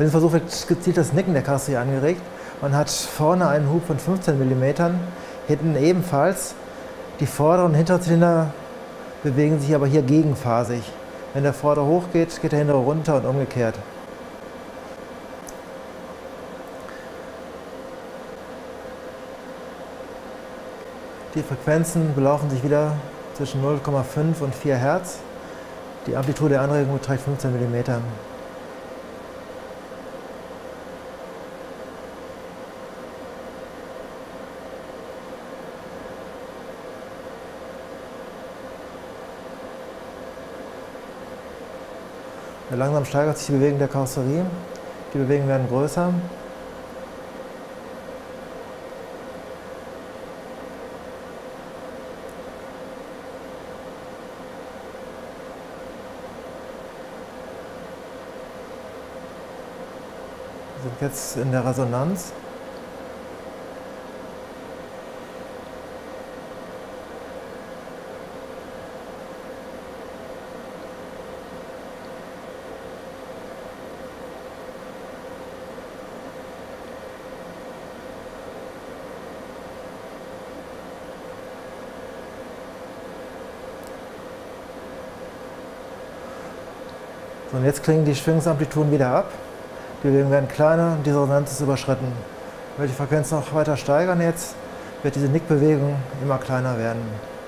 Bei diesem Versuch wird gezielt das Nicken der Karosse angeregt. Man hat vorne einen Hub von 15 mm, hinten ebenfalls. Die vorderen und hinteren Zylinder bewegen sich aber hier gegenphasig. Wenn der vordere hochgeht, geht der hintere runter und umgekehrt. Die Frequenzen belaufen sich wieder zwischen 0,5 und 4 Hertz. Die Amplitude der Anregung beträgt 15 mm. Langsam steigert sich die Bewegung der Karosserie. Die Bewegungen werden größer. Wir sind jetzt in der Resonanz. Und jetzt klingen die Schwingungsamplituden wieder ab. Die Bewegungen werden kleiner und die Resonanz ist überschritten. Wenn wir die Frequenz noch weiter steigern jetzt, wird diese Nickbewegung immer kleiner werden.